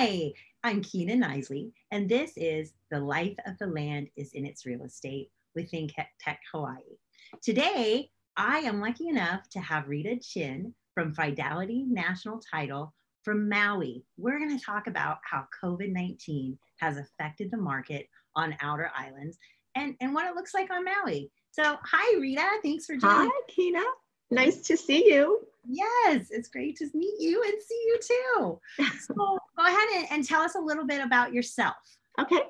Hi, I'm Kina Knisley, and this is The Life of the Land is in Its Real Estate with Think Tech Hawaii. Today, I am lucky enough to have Reta Chin from Fidelity National Title from Maui. We're going to talk about how COVID-19 has affected the market on outer islands and what it looks like on Maui. So, hi, Reta. Thanks for joining. Hi, Kina. Nice to see you. Yes, it's great to meet you and see you too. So go ahead and tell us a little bit about yourself. Okay,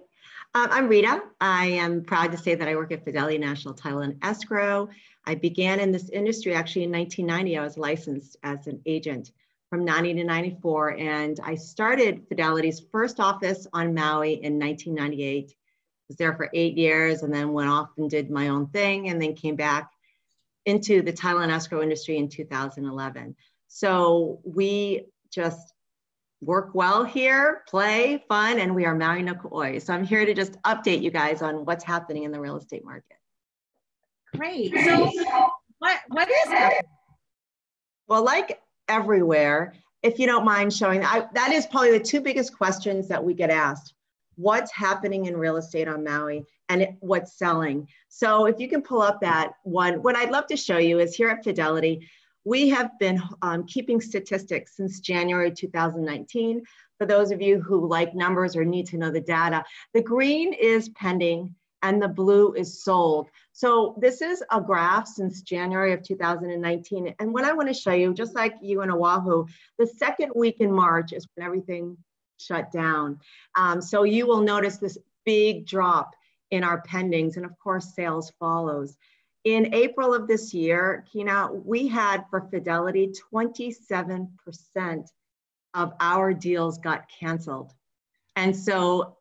I'm Reta. I am proud to say that I work at Fidelity National Title and Escrow. I began in this industry actually in 1990. I was licensed as an agent from 90 to 94, and I started Fidelity's first office on Maui in 1998. I was there for 8 years and then went off and did my own thing and then came back into the title and escrow industry in 2011. So we just work well here, play, fun, and we are Maui no ka'oi. So I'm here to just update you guys on what's happening in the real estate market. Great. So what is happening? Well, like everywhere, if you don't mind showing, that is probably the two biggest questions that we get asked. What's happening in real estate on Maui and what's selling. So if you can pull up that one, what I'd love to show you is here at Fidelity, we have been keeping statistics since January 2019. For those of you who like numbers or need to know the data, the green is pending and the blue is sold. So this is a graph since January of 2019. And what I wanna show you, just like you in Oahu, the second week in March is when everything shut down. So you will notice this big drop in our pendings, and of course sales follows. In April of this year, Kina, we had for Fidelity 27% of our deals got canceled. And so,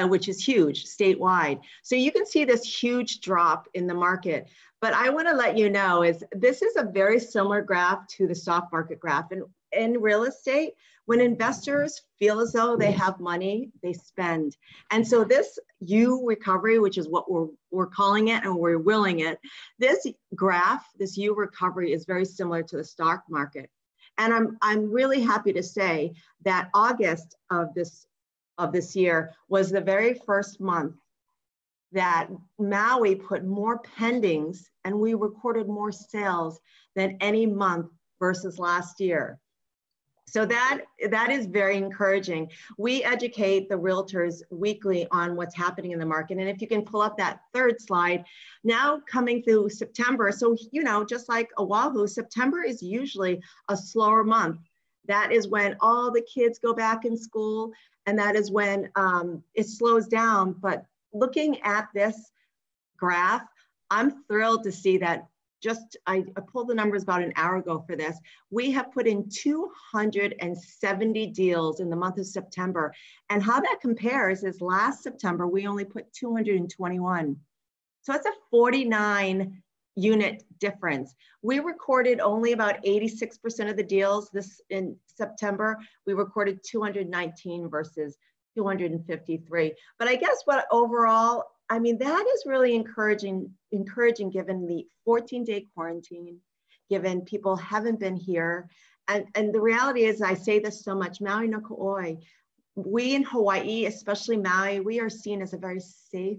which is huge statewide. So you can see this huge drop in the market. But I wanna let you know is this is a very similar graph to the stock market graph. And in real estate, when investors feel as though they have money, they spend. And so this U recovery, which is what we're calling it and we're willing it, this graph, this U recovery is very similar to the stock market. And I'm really happy to say that August of this year was the very first month that Maui put more pendings and we recorded more sales than any month versus last year. So that is very encouraging. We educate the realtors weekly on what's happening in the market. And if you can pull up that third slide, now coming through September. So, you know, just like Oahu, September is usually a slower month. That is when all the kids go back in school and that is when it slows down. But looking at this graph, I'm thrilled to see that I pulled the numbers about an hour ago for this. We have put in 270 deals in the month of September. And how that compares is last September, we only put 221. So it's a 49 unit difference. We recorded only about 86% of the deals this in September. We recorded 219 versus 253. But I guess what overall, I mean, that is really encouraging given the 14-day quarantine, given people haven't been here. And the reality is, I say this so much, Maui no ka'oi, we in Hawaii, especially Maui, we are seen as a very safe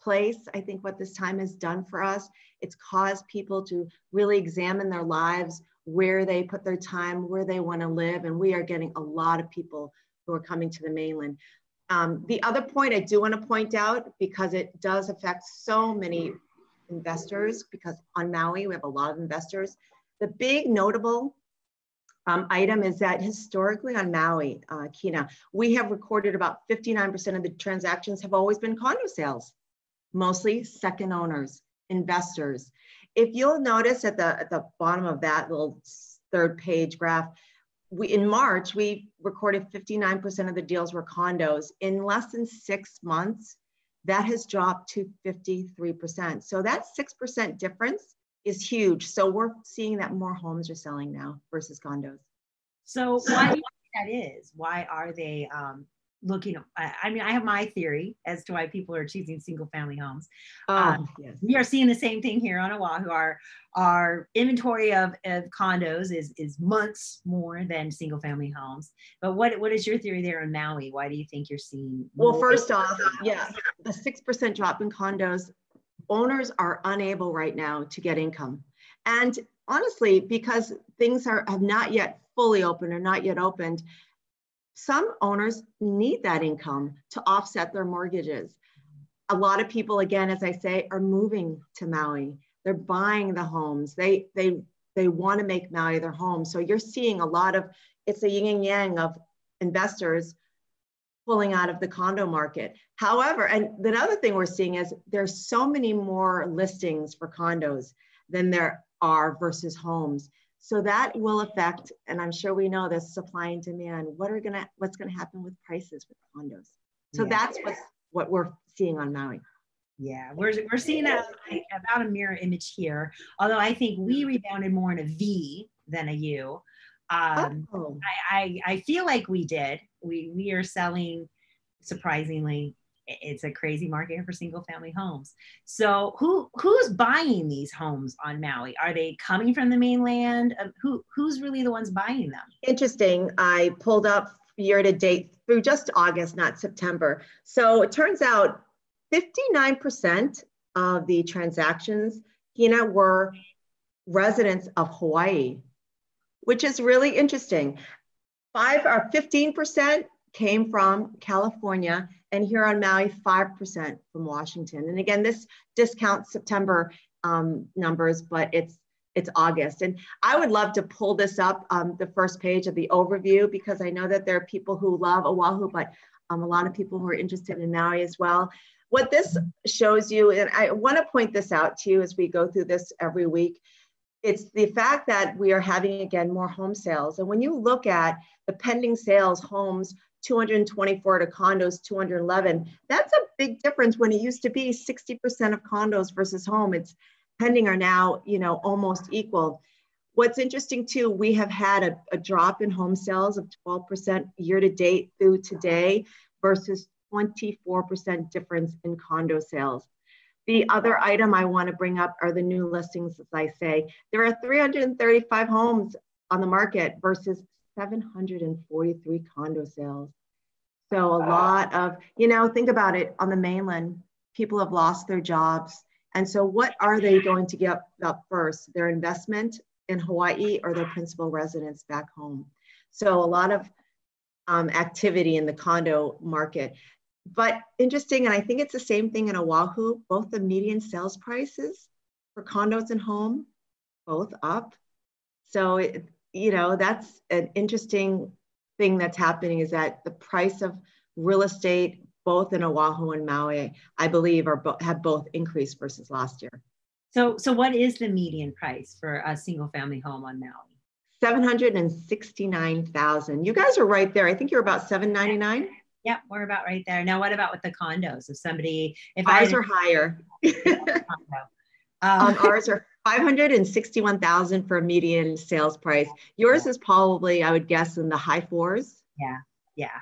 place. I think what this time has done for us, it's caused people to really examine their lives, where they put their time, where they want to live. And we are getting a lot of people who are coming to the mainland. The other point I do want to point out, because it does affect so many investors, because on Maui, we have a lot of investors. The big notable item is that historically on Maui, Kina, we have recorded about 59% of the transactions have always been condo sales, mostly second owners, investors. If you'll notice at the bottom of that little third page graph, in March, we recorded 59% of the deals were condos. In less than 6 months, that has dropped to 53%. So that 6% difference is huge. So we're seeing that more homes are selling now versus condos. So why do you think that is? Why are they looking, I mean, I have my theory as to why people are choosing single family homes. Yes. We are seeing the same thing here on Oahu. Our inventory of condos is months more than single family homes. But what is your theory there on Maui? Why do you think you're seeing? Well, first off, yeah, the 6% drop in condos, owners are unable right now to get income. And honestly, because things have not yet fully opened or not yet opened, some owners need that income to offset their mortgages. A lot of people, again, as I say, are moving to Maui. They're buying the homes. They want to make Maui their home. So you're seeing a lot of, it's a yin and yang of investors pulling out of the condo market. However, and the other thing we're seeing is there's so many more listings for condos than there are versus homes. So that will affect, and I'm sure we know this, supply and demand. What's gonna happen with prices with condos? So yeah, that's what we're seeing on Maui. Yeah, we're seeing that about a mirror image here. Although I think we rebounded more in a V than a U. I feel like we did. We are selling, surprisingly, it's a crazy market for single family homes. So who's buying these homes on Maui? Are they coming from the mainland? Who's really the ones buying them? Interesting. I pulled up year to date through just August, not September. So it turns out 59% of the transactions, Kina, were residents of Hawaii, which is really interesting. 15% came from California, and here on Maui, 5% from Washington. And again, this discounts September numbers, but it's August. And I would love to pull this up, the first page of the overview, because I know that there are people who love Oahu, but a lot of people who are interested in Maui as well. What this shows you, and I want to point this out to you as we go through this every week, it's the fact that we are having, again, more home sales. And when you look at the pending sales, homes, 224 to condos, 211. That's a big difference when it used to be 60% of condos versus home. It's pending are now, you know, almost equal. What's interesting too, we have had a drop in home sales of 12% year to date through today versus 24% difference in condo sales. The other item I want to bring up are the new listings, as I say. There are 335 homes on the market versus 743 condo sales. So a lot of, you know, think about it, on the mainland, people have lost their jobs. And so what are they going to give up first? Their investment in Hawaii or their principal residence back home? So a lot of activity in the condo market. But interesting, and I think it's the same thing in Oahu, both the median sales prices for condos and home, both up. So it, you know, that's an interesting thing that's happening, is that the price of real estate, both in Oahu and Maui, I believe have both increased versus last year. So what is the median price for a single family home on Maui? $769,000. You guys are right there. I think you're about $799. Yep, we're about right there. Now, what about with the condos? If somebody, if ours are higher, ours are $561,000 for a median sales price. Yours is probably, I would guess, in the high fours. Yeah, yeah.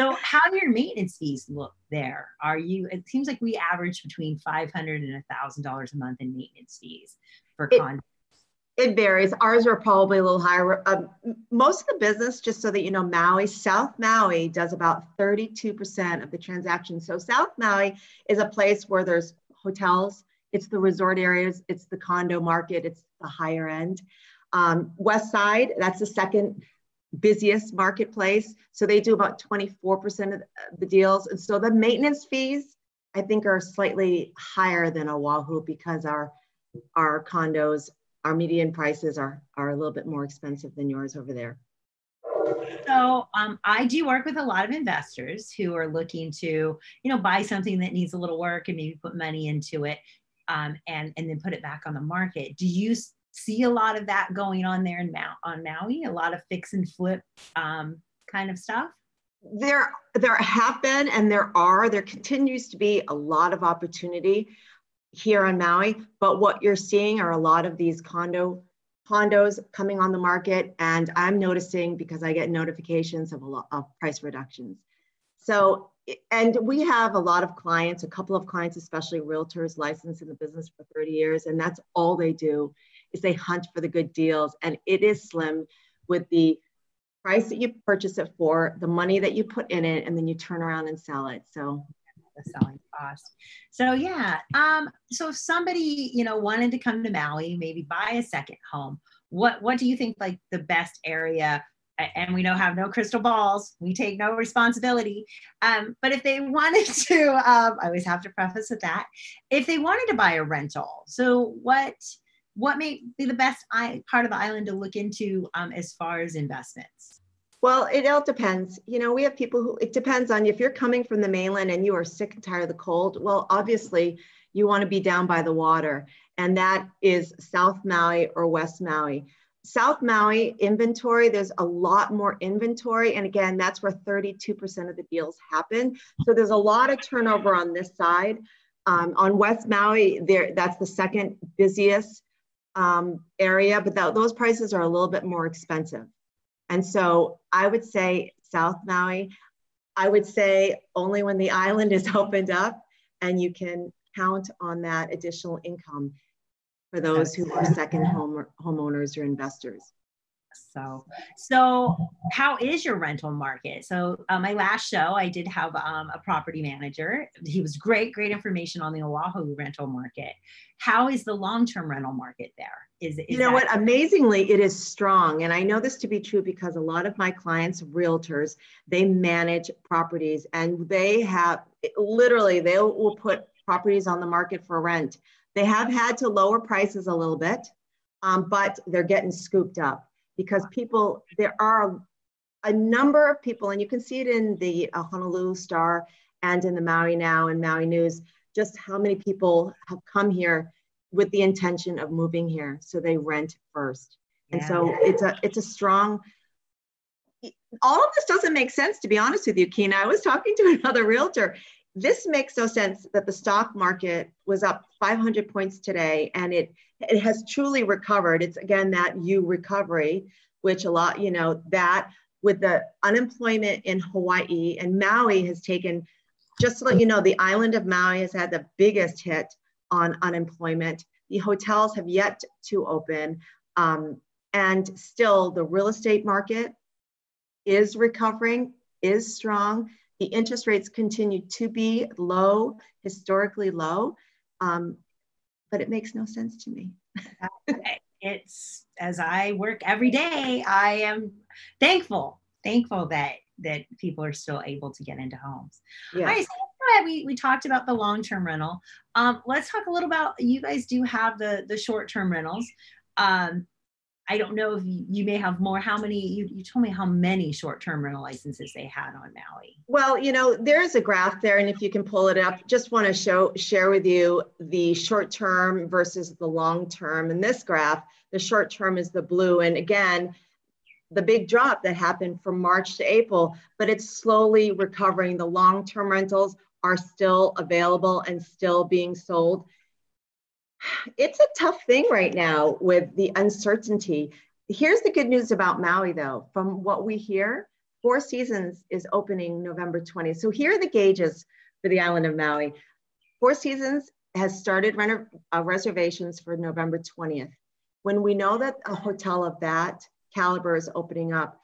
So how do your maintenance fees look there? Are you, it seems like we average between $500 and $1,000 a month in maintenance fees for condos. It varies. Ours are probably a little higher. Most of the business, just so that you know, Maui, South Maui does about 32% of the transactions. So South Maui is a place where there's hotels, it's the resort areas, it's the condo market, it's the higher end. West Side, that's the second busiest marketplace. So they do about 24% of the deals. And so the maintenance fees, I think, are slightly higher than Oahu because our condos, our median prices are a little bit more expensive than yours over there. So I do work with a lot of investors who are looking to, you know, buy something that needs a little work and maybe put money into it. And then put it back on the market. Do you see a lot of that going on there on Maui? A lot of fix and flip kind of stuff? There have been, and there continues to be a lot of opportunity here on Maui. But what you're seeing are a lot of these condos coming on the market, and I'm noticing because I get notifications of a lot of price reductions. So, and we have a lot of clients, a couple of clients, especially realtors licensed in the business for 30 years, and that's all they do is they hunt for the good deals. And it is slim with the price that you purchase it for, the money that you put in it, and then you turn around and sell it. So the selling cost. So yeah. So if somebody, you know, wanted to come to Maui, maybe buy a second home, what do you think like the best area? And we know have no crystal balls. We take no responsibility. But if they wanted to, I always have to preface with that. If they wanted to buy a rental, so what may be the best part of the island to look into as far as investments? Well, it all depends. You know, we have people who, it depends on if you're coming from the mainland and you are sick and tired of the cold, well, obviously you want to be down by the water. And that is South Maui or West Maui. South Maui inventory, there's a lot more inventory. And again, that's where 32% of the deals happen. So there's a lot of turnover on this side. On West Maui, that's the second busiest area, but those prices are a little bit more expensive. And so I would say South Maui, I would say only when the island is opened up and you can count on that additional income for those who are second homeowners or investors. So how is your rental market? So my last show, I did have a property manager. He was great information on the Oahu rental market. How is the long-term rental market there? Is you know what? Amazingly, it is strong. And I know this to be true because a lot of my clients, realtors, they manage properties and they have, literally, they will put properties on the market for rent. They have had to lower prices a little bit, but they're getting scooped up because people, there are a number of people, and you can see it in the Honolulu Star and in the Maui Now and Maui News, just how many people have come here with the intention of moving here. So they rent first. And so it's a strong, all of this doesn't make sense, to be honest with you, Kina. I was talking to another realtor. This makes no sense that the stock market was up 500 points today and it has truly recovered. It's again, that U recovery, which a lot, you know, that with the unemployment in Hawaii and Maui has taken, just to let you know, the island of Maui has had the biggest hit on unemployment. The hotels have yet to open and still the real estate market is recovering, is strong. The interest rates continue to be low, historically low, but it makes no sense to me. It's, as I work every day, I am thankful that people are still able to get into homes. Yes. All right, so we talked about the long-term rental. Let's talk a little about, you guys do have the short-term rentals. I don't know if you may have more. How many, you told me how many short-term rental licenses they had on Maui. Well, you know, there's a graph there, and if you can pull it up, just want to share with you the short-term versus the long-term. In this graph, the short-term is the blue. And again, the big drop that happened from March to April, but it's slowly recovering. The long-term rentals are still available and still being sold. It's a tough thing right now with the uncertainty. Here's the good news about Maui though. From what we hear, Four Seasons is opening November 20th. So here are the gauges for the island of Maui. Four Seasons has started reservations for November 20th. When we know that a hotel of that caliber is opening up,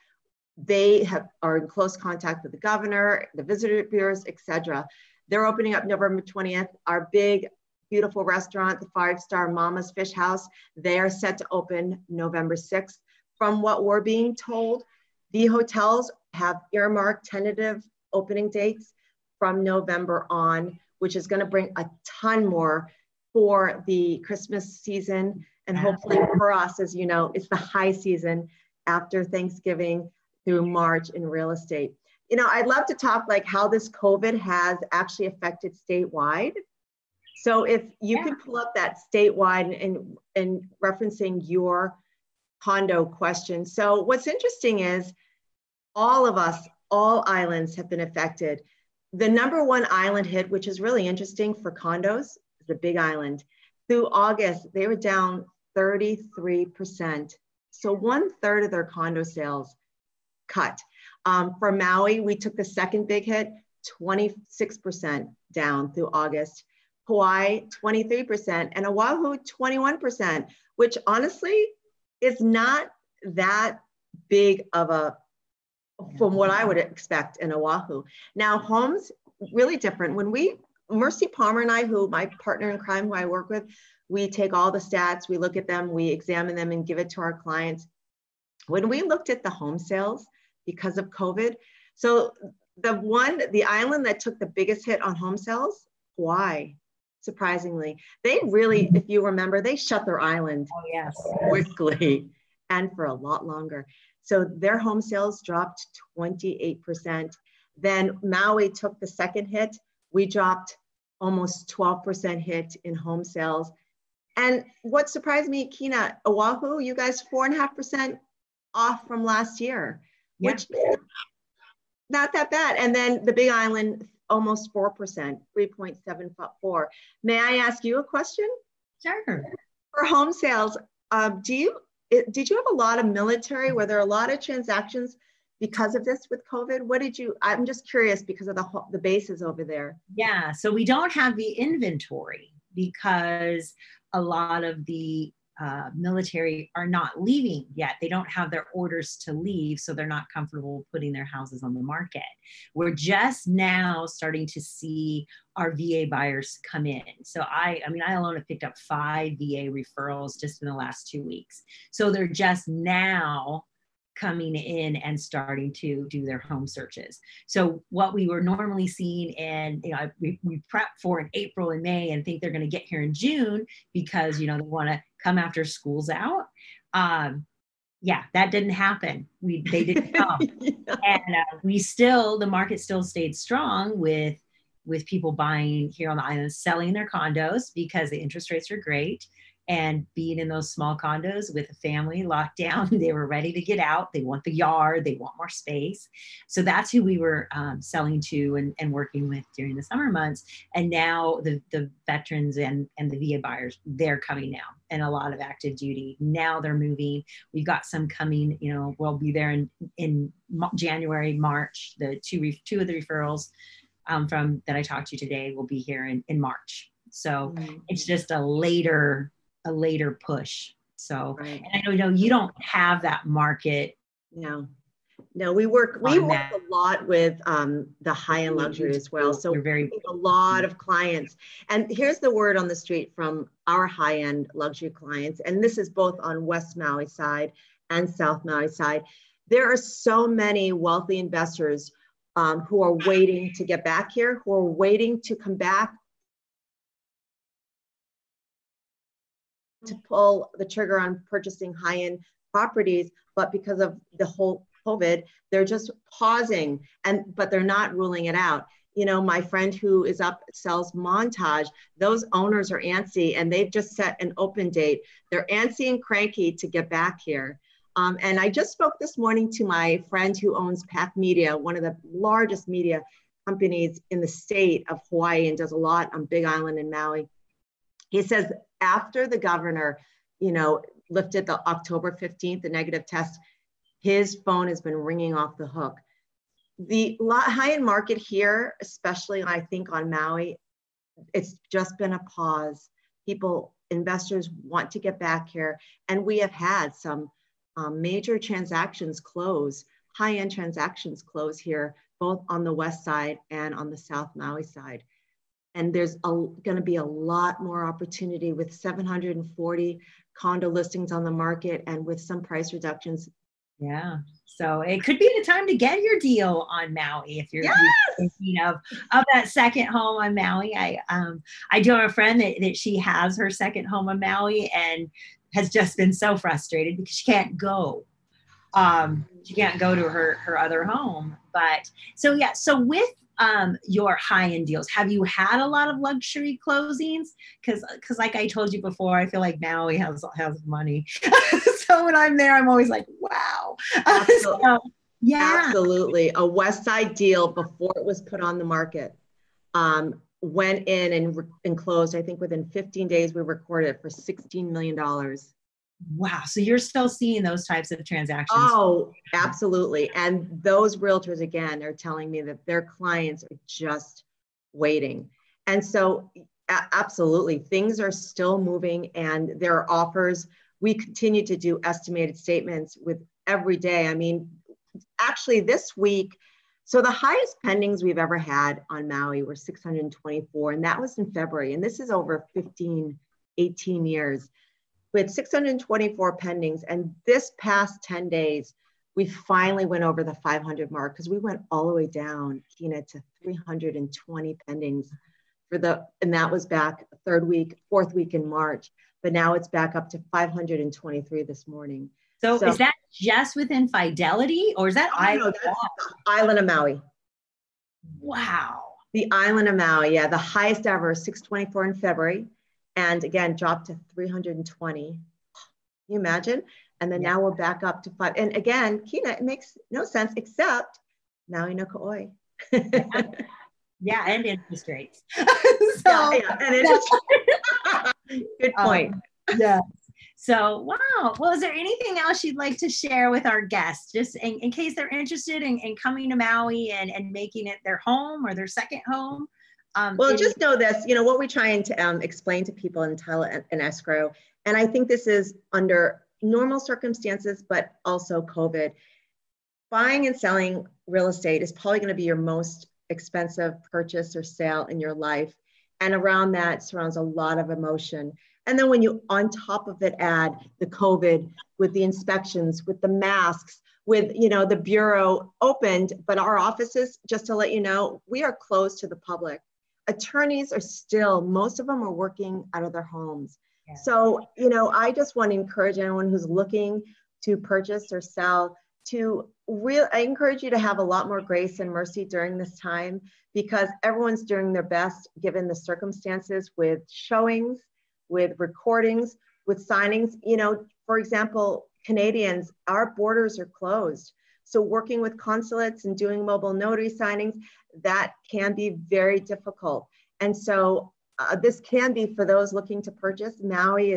they are in close contact with the governor, the visitor bureaus, et cetera. They're opening up November 20th. Our big, beautiful restaurant, the five-star Mama's Fish House. They are set to open November 6th. From what we're being told, the hotels have earmarked tentative opening dates from November on, which is going to bring a ton more for the Christmas season. And hopefully for us, as you know, it's the high season after Thanksgiving through March in real estate. You know, I'd love to talk like how this COVID has actually affected statewide. So if you could pull up that statewide and referencing your condo question. So what's interesting is all of us, all islands have been affected. The number one island hit, which is really interesting for condos, is the Big Island. Through August, they were down 33%. So 1/3 of their condo sales cut. For Maui, we took the second big hit. 26% down through August, Hawaii 23%, and Oahu 21%, which honestly is not that big of a, from what I would expect in Oahu. Now, homes, really different. When we, Mercy Palmer and I, who my partner in crime, who I work with, we take all the stats, we look at them, we examine them and give it to our clients. When we looked at the home sales because of COVID, so the island that took the biggest hit on home sales, Hawaii, surprisingly. They really, if you remember, they shut their island quickly and for a lot longer. So their home sales dropped 28%. Then Maui took the second hit. We dropped almost 12% hit in home sales. And what surprised me, Kina, Oahu, you guys 4.5% off from last year, which is not that bad. And then the Big Island, almost 4%, 3.74. May I ask you a question? Sure. For home sales, did you have a lot of military? Were there a lot of transactions because of this with COVID? What did you, I'm just curious because of the bases over there. Yeah, so we don't have the inventory because a lot of the military are not leaving yet. They don't have their orders to leave, so they're not comfortable putting their houses on the market. We're just now starting to see our VA buyers come in. So I mean, I alone have picked up 5 VA referrals just in the last 2 weeks. So they're just now coming in and starting to do their home searches. So what we were normally seeing in, you know, we prep for in April and May and think they're going to get here in June because, you know, they want to come after school's out. Yeah, that didn't happen. They didn't come. And the market still stayed strong with people buying here on the island, selling their condos because the interest rates are great. And being in those small condos with a family locked down, they were ready to get out. They want the yard, they want more space. So that's who we were selling to and working with during the summer months. And now the veterans and the VA buyers, they're coming now, and a lot of active duty. Now they're moving. We've got some coming, you know, we'll be there in January, March. The two of the referrals that I talked to today will be here in March. So it's just a later push. So, right. And I don't know, you don't have that market. No, we work a lot with the high-end luxury as well. So we're a lot of clients. And here's the word on the street from our high-end luxury clients. And this is both on West Maui side and South Maui side. There are so many wealthy investors who are waiting to get back here, who are waiting to come back to pull the trigger on purchasing high-end properties, but because of the whole COVID, they're just pausing, but they're not ruling it out. You know, my friend who is up sells Montage, those owners are antsy and they've just set an open date. They're antsy and cranky to get back here. And I just spoke this morning to my friend who owns Path Media, one of the largest media companies in the state of Hawaii and does a lot on Big Island and Maui. He says, after the governor, you know, lifted the October 15th, the negative test, his phone has been ringing off the hook. The high-end market here, especially I think on Maui, it's just been a pause. Investors want to get back here. And we have had some major transactions close, high-end transactions close here, both on the west side and on the South Maui side. And there's going to be a lot more opportunity with 740 condo listings on the market and with some price reductions. Yeah. So it could be the time to get your deal on Maui if you're thinking of that second home on Maui. I do have a friend that she has her second home on Maui and has just been so frustrated because she can't go. She can't go to her other home. But so, yeah, so with your high-end deals, have you had a lot of luxury closings? Because like I told you before, I feel like Maui has money. So when I'm there, I'm always like, wow. Absolutely. Absolutely. A West Side deal before it was put on the market went in and closed, I think within 15 days, we recorded it for $16 million. Wow. So you're still seeing those types of transactions? Oh, absolutely. And those realtors, again, are telling me that their clients are just waiting. And so absolutely, things are still moving and there are offers. We continue to do estimated statements with every day. I mean, actually this week, so the highest pendings we've ever had on Maui were 624, and that was in February. And this is over 15, 18 years. We had 624 pendings, and this past 10 days, we finally went over the 500 mark because we went all the way down, Kina, to 320 pendings for the, and that was back fourth week in March, but now it's back up to 523 this morning. So is that just within Fidelity, or is that island? No, that's the island of Maui. Wow. The island of Maui, yeah, the highest ever, 624 in February. And again, dropped to 320, can you imagine? And then now we're back up to 5. And again, Kina, it makes no sense except Maui no ka'oi. Yeah, and interest rates. And interest rates. Good point. Yeah. So, wow. Well, is there anything else you'd like to share with our guests, just in case they're interested in coming to Maui and making it their home or their second home? Well, just know this, you know, what we're trying to explain to people in title and escrow, and I think this is under normal circumstances, but also COVID, buying and selling real estate is probably going to be your most expensive purchase or sale in your life. And around that surrounds a lot of emotion. And then when you, on top of it, add the COVID with the inspections, with the masks, with, you know, the bureau opened, but our offices, just to let you know, we are closed to the public. Attorneys are still, most of them are working out of their homes. Yeah. So, you know, I just want to encourage anyone who's looking to purchase or sell to I encourage you to have a lot more grace and mercy during this time, because everyone's doing their best given the circumstances with showings, with recordings, with signings. You know, for example, Canadians, our borders are closed. So working with consulates and doing mobile notary signings, that can be very difficult. And so this can be, for those looking to purchase, Maui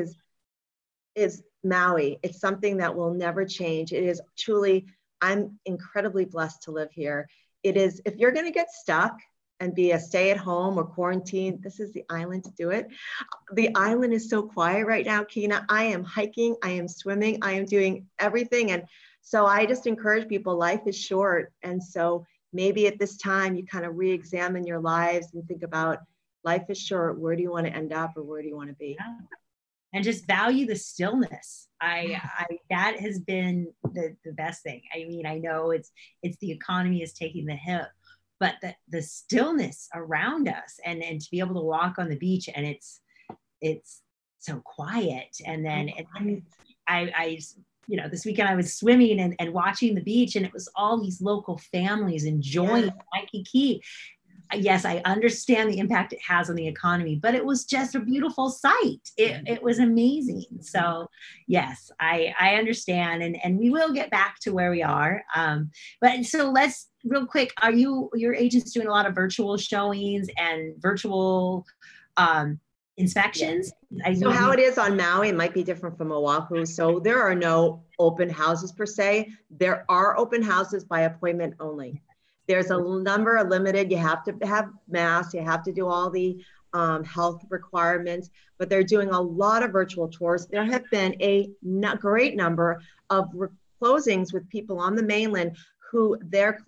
is Maui. It's something that will never change. It is truly, I'm incredibly blessed to live here. It is, if you're gonna get stuck and be a stay at home or quarantine, this is the island to do it. The island is so quiet right now, Kina. I am hiking, I am swimming, I am doing everything. And so I just encourage people, life is short. And so maybe at this time, you kind of re-examine your lives and think about, life is short, where do you want to end up or where do you want to be? And just value the stillness. I that has been the best thing. I mean, I know it's the economy is taking the hit, but the stillness around us and to be able to walk on the beach and it's so quiet. And then I you know, this weekend I was swimming and watching the beach, and it was all these local families enjoying Waikiki. Yes, I understand the impact it has on the economy, but it was just a beautiful sight. It was amazing. So yes, I understand. And we will get back to where we are. But so let's real quick, are your agents doing a lot of virtual showings and virtual inspections? Yes. So how it is on Maui, it might be different from Oahu. So there are no open houses per se. There are open houses by appointment only. There's a number limited. You have to have masks. You have to do all the health requirements, but they're doing a lot of virtual tours. There have been a great number of closings with people on the mainland who their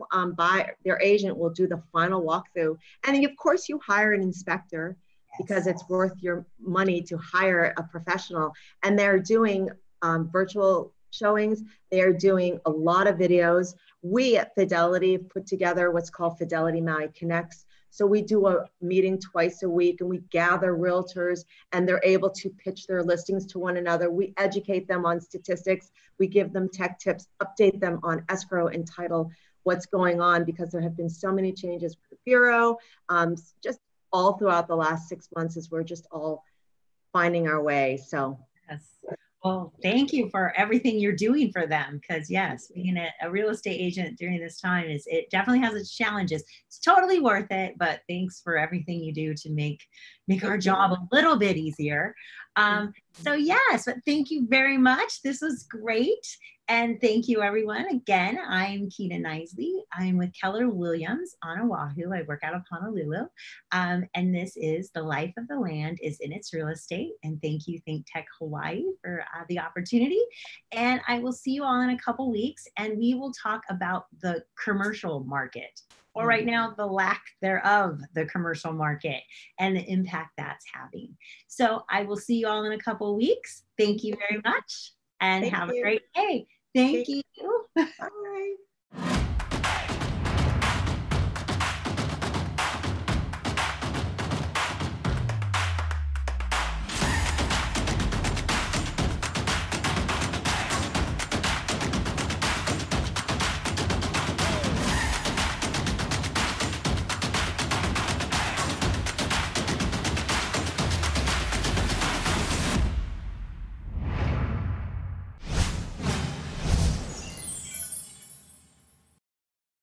agent will do the final walkthrough. And of course you hire an inspector, because it's worth your money to hire a professional. And they're doing virtual showings. They're doing a lot of videos. We at Fidelity put together what's called Fidelity Maui Connects. So we do a meeting twice a week, and we gather realtors, and they're able to pitch their listings to one another. We educate them on statistics. We give them tech tips, update them on escrow and title, what's going on, because there have been so many changes with the Bureau, just all throughout the last 6 months as we're just all finding our way, so. Yes. Well, thank you for everything you're doing for them, because yes, being a real estate agent during this time, it definitely has its challenges. It's totally worth it, but thanks for everything you do to make our job a little bit easier. So yes, but thank you very much. This was great. And thank you, everyone. Again, I'm Kina Knisley. I'm with Keller Williams on Oahu. I work out of Honolulu. And this is The Life of the Land is in Its Real Estate. And thank you, Think Tech Hawaii, for the opportunity. And I will see you all in a couple weeks, and we will talk about the commercial market, or right now, the lack thereof, the commercial market, and the impact that's having. So I will see you all in a couple weeks. Thank you very much. And have a great day. Thank you. Bye.